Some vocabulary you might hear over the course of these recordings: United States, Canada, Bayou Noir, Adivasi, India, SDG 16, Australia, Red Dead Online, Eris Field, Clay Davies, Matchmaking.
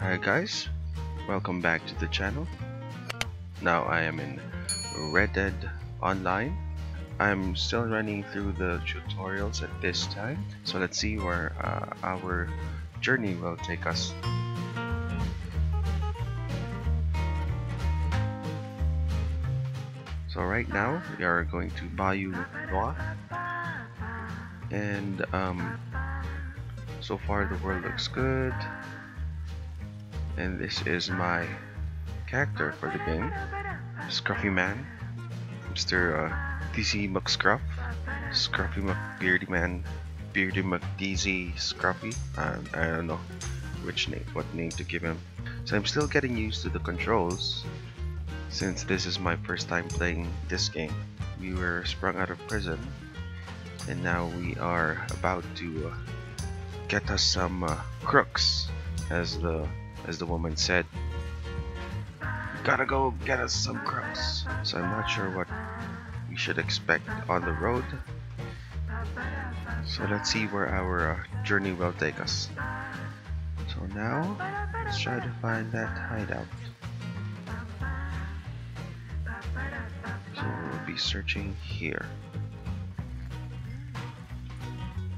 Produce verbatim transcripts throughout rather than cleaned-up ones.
Hi guys, welcome back to the channel. Now I am in Red Dead Online. I'm still running through the tutorials at this time, so let's see where uh, our journey will take us. So right now we are going to Bayou Noir, and um, so far the world looks good. And this is my character for the game, Scruffy Man, Mister Uh, D C McScruff, Scruffy McBeardy Man, Beardy McDZ Scruffy. Uh, I don't know which name, what name to give him. So I'm still getting used to the controls, since this is my first time playing this game. We were sprung out of prison, and now we are about to uh, get us some uh, crooks, as the As the woman said. Gotta go get us some crooks. So I'm not sure what we should expect on the road. So let's see where our uh, journey will take us. So now, let's try to find that hideout. So we'll be searching here.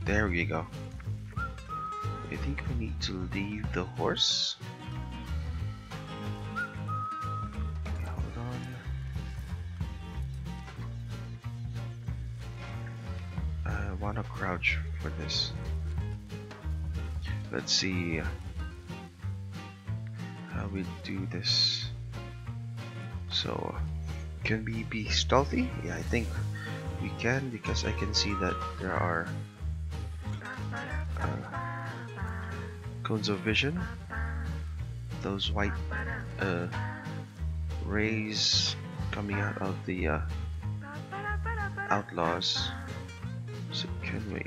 There we go. I think we need to leave the horse. I want to crouch for this. Let's see how we do this. So, can we be stealthy? Yeah, I think we can, because I can see that there are uh, cones of vision. Those white uh, rays coming out of the uh, outlaws. So can we?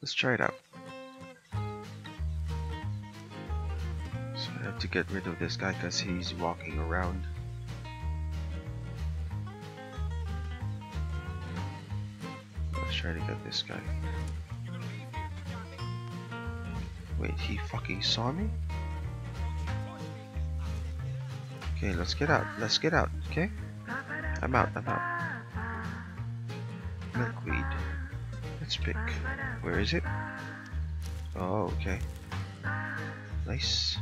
Let's try it out. So I have to get rid of this guy because he's walking around. Let's try to get this guy. Wait, he fucking saw me? Okay, let's get out. Let's get out, okay? I'm out, I'm out. Milkweed. Let's pick. Where is it? Oh, okay. Nice.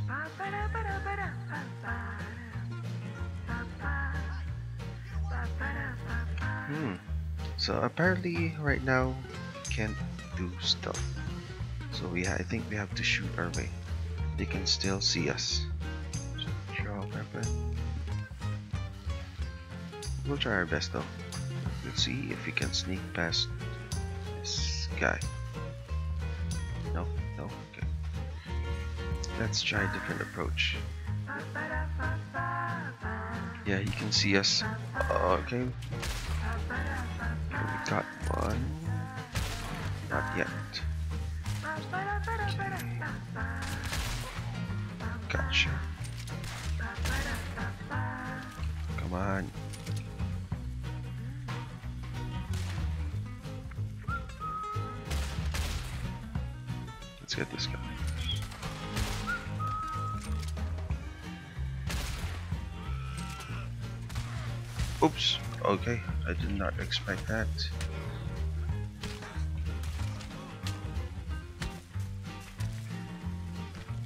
Hmm. So apparently right now we can't do stuff. So we ha I think we have to shoot our way. They can still see us. So draw a weapon. We'll try our best though. Let's see if we can sneak past this guy. No, no, okay. Let's try a different approach. Yeah, he can see us. Okay. We got one. Not yet. Okay. Gotcha. Come on. Let's get this guy. Oops, okay, I did not expect that.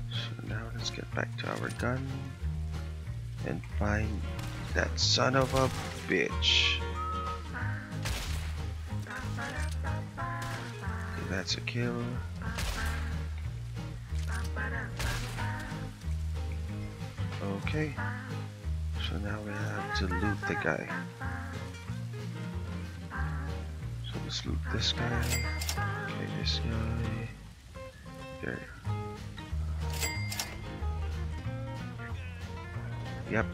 So now let's get back to our gun and find that son of a bitch. Okay, that's a kill. Okay, so now we have to loot the guy. So let's loot this guy. Okay, this guy. There. Yep.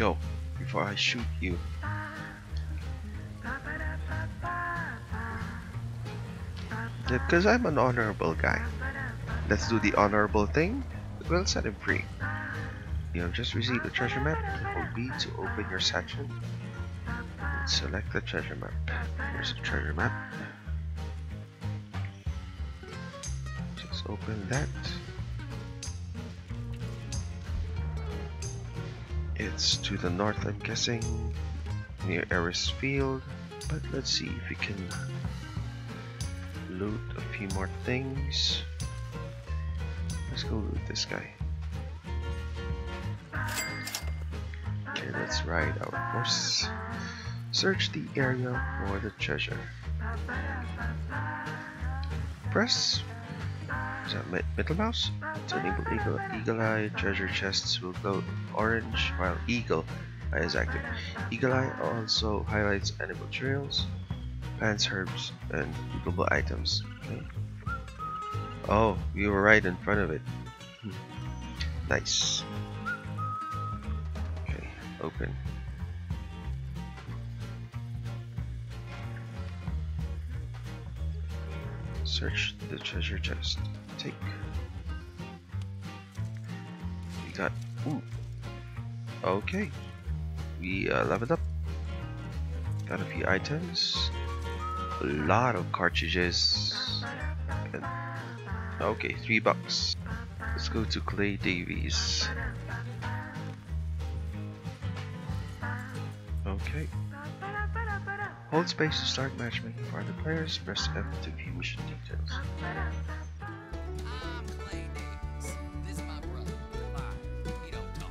Go before I shoot you. Because I'm an honorable guy. Let's do the honorable thing. We'll set him free. You have just received a treasure map. Hold B to open your satchel. Select the treasure map. Here's the treasure map. Just open that. It's to the north, I'm guessing, near Eris Field. But let's see if we can loot a few more things. Let's go loot this guy. Okay, let's ride our horse. Search the area for the treasure. Press is that middle mouse to enable eagle, eagle eye. Treasure chests will glow orange while eagle eye is active. Eagle eye also highlights animal trails, plants, herbs, and lootable items. Okay. Oh, we were right in front of it. Hmm. Nice. Okay, open. Search the treasure chest. Take. We got. Ooh. Okay. We uh, leveled up. Got a few items. A lot of cartridges. And, okay, three bucks. Let's go to Clay Davies. Okay. Hold space to start matchmaking for other players. Press F to view mission details. I'm Clay Davies. This is my brother. Goodbye. We don't talk.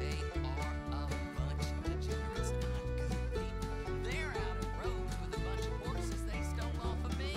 They are a bunch of degenerates. They're out of road with a bunch of horses they stole off of me.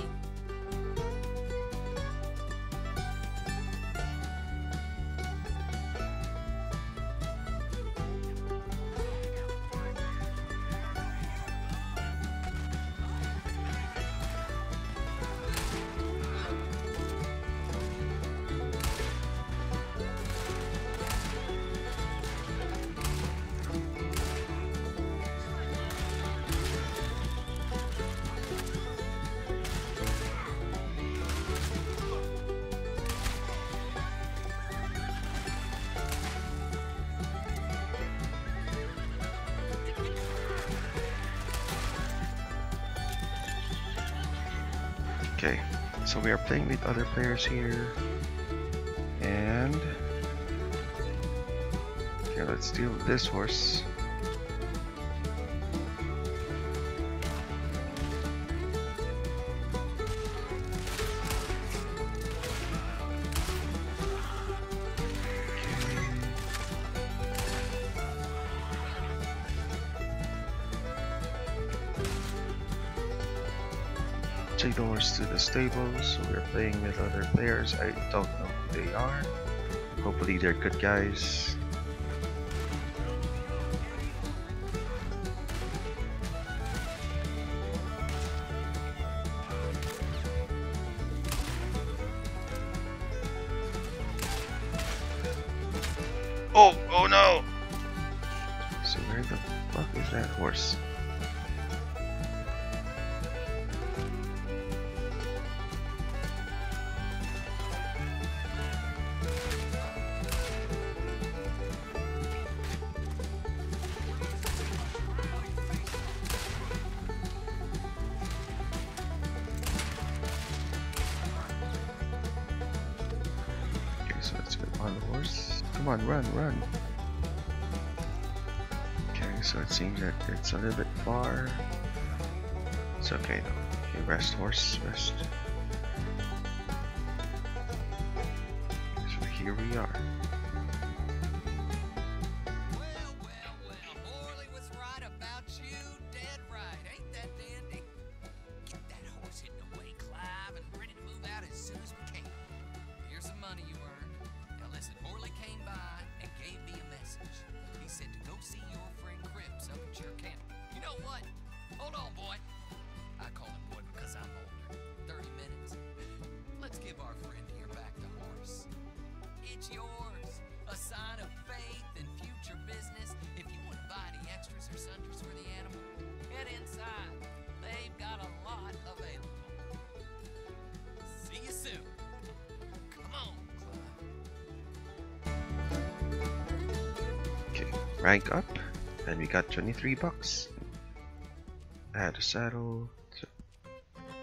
Okay, so we are playing with other players here, and okay, let's deal with this horse. Take the horse to the stable. So we're playing with other players. I don't know who they are. Hopefully they're good guys. Oh, oh no! So where the fuck is that horse? On the horse. Come on, run, run. Okay, so it seems that it's a little bit far. It's okay though. Okay, rest, horse, rest. So here we are. It's yours, a sign of faith and future business. If you want to buy any extras or sundries for the animal, head inside. They've got a lot available. rank up, and we got twenty-three bucks. Add a saddle.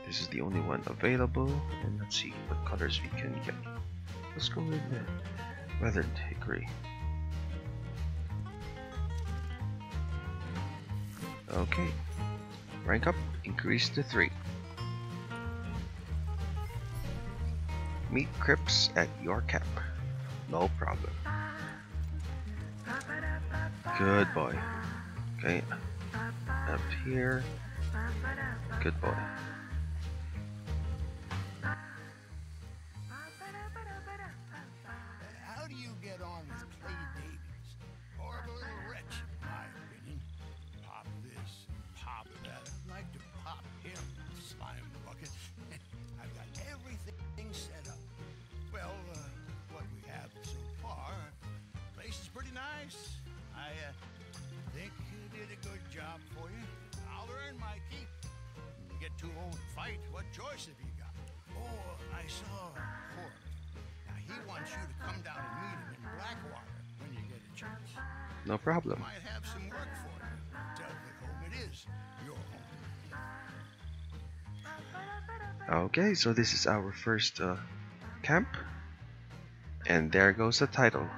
This is the only one available, and let's see what colors we can get. Let's go with the weathered hickory. Okay, rank up, increase to three. Meet Crips at your cap, no problem. Good boy. Okay, up here. Good boy. How do you get on with Clay Davies? Horrible little wretch, in my opinion. Pop this, pop that. I'd like to pop him, slime bucket. I've got everything set up. Well, uh, what we have so far, place is pretty nice. I uh, think you did a good job for you. I'll earn my keep. When you get too old to fight, what choice have you got? Oh, I saw Cork. Now he wants you to come down and meet him in Blackwater when you get a chance. No problem. You might have some work for you. Tell the home it is your home. Okay, so this is our first uh, camp, and there goes the title.